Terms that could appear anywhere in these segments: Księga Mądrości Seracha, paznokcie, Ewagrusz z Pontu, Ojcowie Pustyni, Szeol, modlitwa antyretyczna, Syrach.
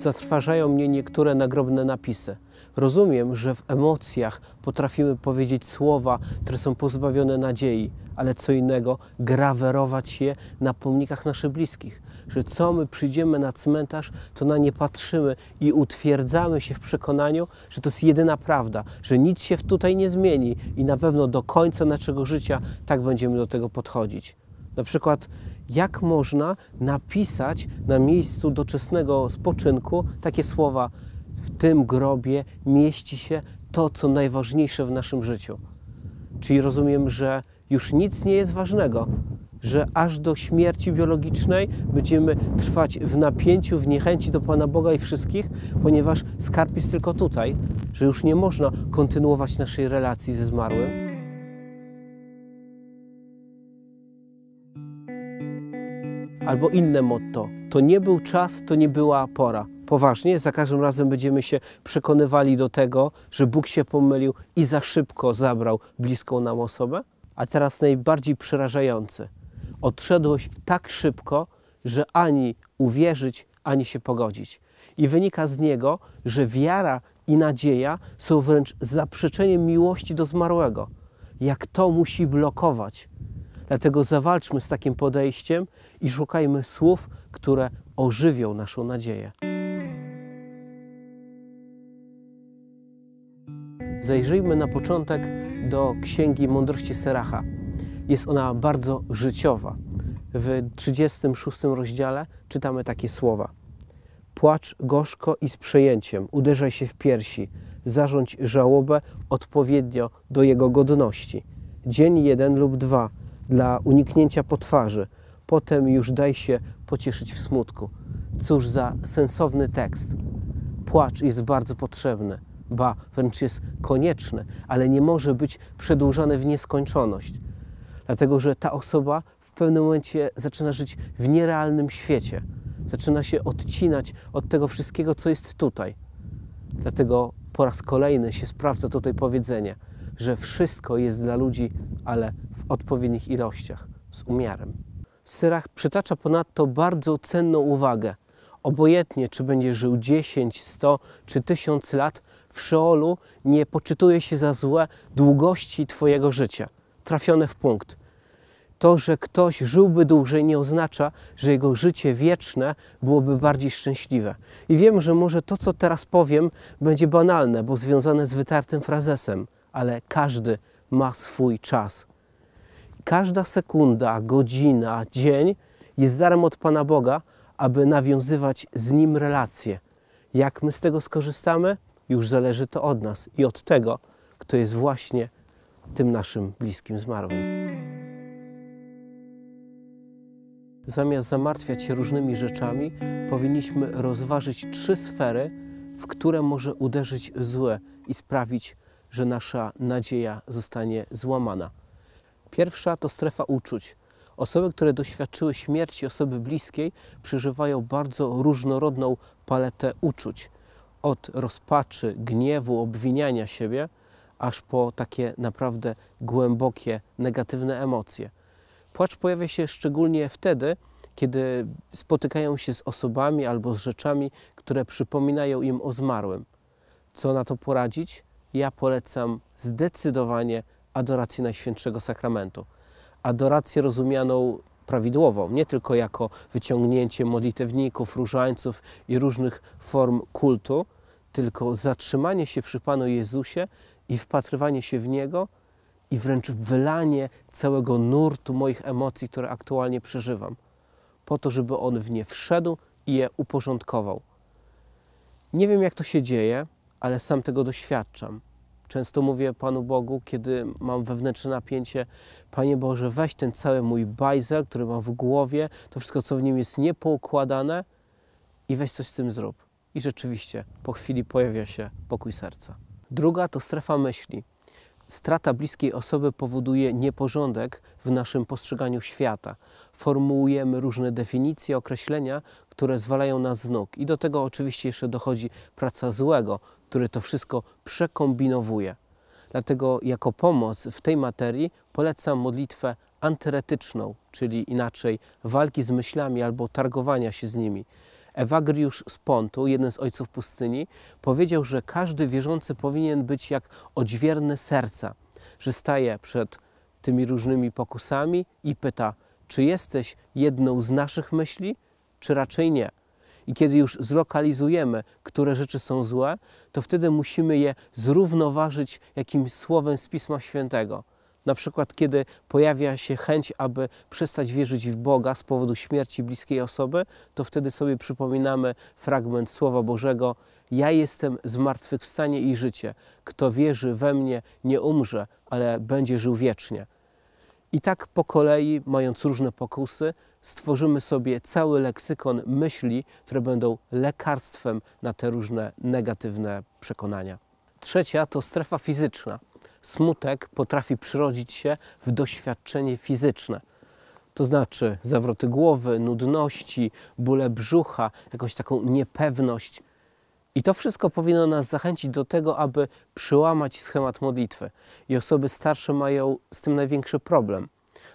zatrważają mnie niektóre nagrobne napisy. Rozumiem, że w emocjach potrafimy powiedzieć słowa, które są pozbawione nadziei, ale co innego grawerować je na pomnikach naszych bliskich. Że co my przyjdziemy na cmentarz, to na nie patrzymy i utwierdzamy się w przekonaniu, że to jest jedyna prawda, że nic się tutaj nie zmieni i na pewno do końca naszego życia tak będziemy do tego podchodzić. Na przykład, jak można napisać na miejscu doczesnego spoczynku takie słowa: w tym grobie mieści się to, co najważniejsze w naszym życiu. Czyli rozumiem, że już nic nie jest ważnego, że aż do śmierci biologicznej będziemy trwać w napięciu, w niechęci do Pana Boga i wszystkich, ponieważ skarb jest tylko tutaj, że już nie można kontynuować naszej relacji ze zmarłym. Albo inne motto: to nie był czas, to nie była pora. Poważnie, za każdym razem będziemy się przekonywali do tego, że Bóg się pomylił i za szybko zabrał bliską nam osobę. A teraz najbardziej przerażający. Odszedłeś tak szybko, że ani uwierzyć, ani się pogodzić. I wynika z niego, że wiara i nadzieja są wręcz zaprzeczeniem miłości do zmarłego. Jak to musi blokować? Dlatego zawalczmy z takim podejściem i szukajmy słów, które ożywią naszą nadzieję. Zajrzyjmy na początek do Księgi Mądrości Seracha. Jest ona bardzo życiowa. W 36 rozdziale czytamy takie słowa: płacz gorzko i z przejęciem, uderzaj się w piersi, zarządź żałobę odpowiednio do jego godności. Dzień jeden lub dwa, dla uniknięcia potwarzy, potem już daj się pocieszyć w smutku. Cóż za sensowny tekst. Płacz jest bardzo potrzebny, ba, wręcz jest konieczny, ale nie może być przedłużany w nieskończoność. Dlatego, że ta osoba w pewnym momencie zaczyna żyć w nierealnym świecie. Zaczyna się odcinać od tego wszystkiego, co jest tutaj. Dlatego po raz kolejny się sprawdza tutaj powiedzenie, że wszystko jest dla ludzi, ale w odpowiednich ilościach, z umiarem. Syrach przytacza ponadto bardzo cenną uwagę. Obojętnie, czy będzie żył 10, 100 czy 1000 lat, w Szeolu nie poczytuje się za złe długości Twojego życia. Trafione w punkt. To, że ktoś żyłby dłużej, nie oznacza, że jego życie wieczne byłoby bardziej szczęśliwe. I wiem, że może to, co teraz powiem, będzie banalne, bo związane z wytartym frazesem, ale każdy ma swój czas. Każda sekunda, godzina, dzień jest darem od Pana Boga, aby nawiązywać z Nim relacje. Jak my z tego skorzystamy? Już zależy to od nas i od tego, kto jest właśnie tym naszym bliskim zmarłym. Zamiast zamartwiać się różnymi rzeczami, powinniśmy rozważyć 3 sfery, w które może uderzyć złe i sprawić, że nasza nadzieja zostanie złamana. Pierwsza to strefa uczuć. Osoby, które doświadczyły śmierci osoby bliskiej, przeżywają bardzo różnorodną paletę uczuć. Od rozpaczy, gniewu, obwiniania siebie, aż po takie naprawdę głębokie, negatywne emocje. Płacz pojawia się szczególnie wtedy, kiedy spotykają się z osobami albo z rzeczami, które przypominają im o zmarłym. Co na to poradzić? Ja polecam zdecydowanie Adorację Najświętszego Sakramentu. Adorację rozumianą prawidłową, nie tylko jako wyciągnięcie modlitewników, różańców i różnych form kultu, tylko zatrzymanie się przy Panu Jezusie i wpatrywanie się w Niego i wręcz wylanie całego nurtu moich emocji, które aktualnie przeżywam, po to, żeby On w nie wszedł i je uporządkował. Nie wiem, jak to się dzieje, ale sam tego doświadczam. Często mówię Panu Bogu, kiedy mam wewnętrzne napięcie: Panie Boże, weź ten cały mój bajzel, który mam w głowie, to wszystko, co w nim jest niepoukładane, i weź coś z tym zrób. I rzeczywiście po chwili pojawia się pokój serca. Druga to strefa myśli. Strata bliskiej osoby powoduje nieporządek w naszym postrzeganiu świata. Formułujemy różne definicje, określenia, które zwalają nas z nóg. I do tego oczywiście jeszcze dochodzi praca złego, który to wszystko przekombinowuje. Dlatego jako pomoc w tej materii polecam modlitwę antyretyczną, czyli inaczej walki z myślami albo targowania się z nimi. Ewagrusz z Pontu, jeden z Ojców Pustyni, powiedział, że każdy wierzący powinien być jak odźwierny serca, że staje przed tymi różnymi pokusami i pyta, czy jesteś jedną z naszych myśli, czy raczej nie. I kiedy już zlokalizujemy, które rzeczy są złe, to wtedy musimy je zrównoważyć jakimś słowem z Pisma Świętego. Na przykład, kiedy pojawia się chęć, aby przestać wierzyć w Boga z powodu śmierci bliskiej osoby, to wtedy sobie przypominamy fragment Słowa Bożego: ja jestem zmartwychwstanie i życie. Kto wierzy we mnie, nie umrze, ale będzie żył wiecznie. I tak po kolei, mając różne pokusy, stworzymy sobie cały leksykon myśli, które będą lekarstwem na te różne negatywne przekonania. Trzecia to strefa fizyczna. Smutek potrafi przerodzić się w doświadczenie fizyczne. To znaczy zawroty głowy, nudności, bóle brzucha, jakąś taką niepewność. I to wszystko powinno nas zachęcić do tego, aby przełamać schemat modlitwy. I osoby starsze mają z tym największy problem,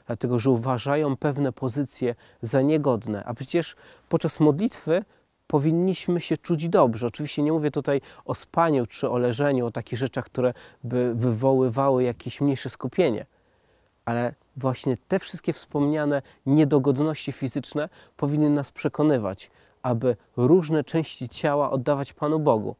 dlatego że uważają pewne pozycje za niegodne. A przecież podczas modlitwy powinniśmy się czuć dobrze. Oczywiście nie mówię tutaj o spaniu czy o leżeniu, o takich rzeczach, które by wywoływały jakieś mniejsze skupienie. Ale właśnie te wszystkie wspomniane niedogodności fizyczne powinny nas przekonywać, aby różne części ciała oddawać Panu Bogu.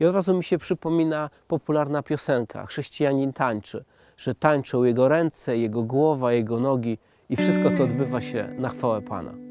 I od razu mi się przypomina popularna piosenka „Chrześcijanin tańczy”, że tańczą jego ręce, jego głowa, jego nogi i wszystko to odbywa się na chwałę Pana.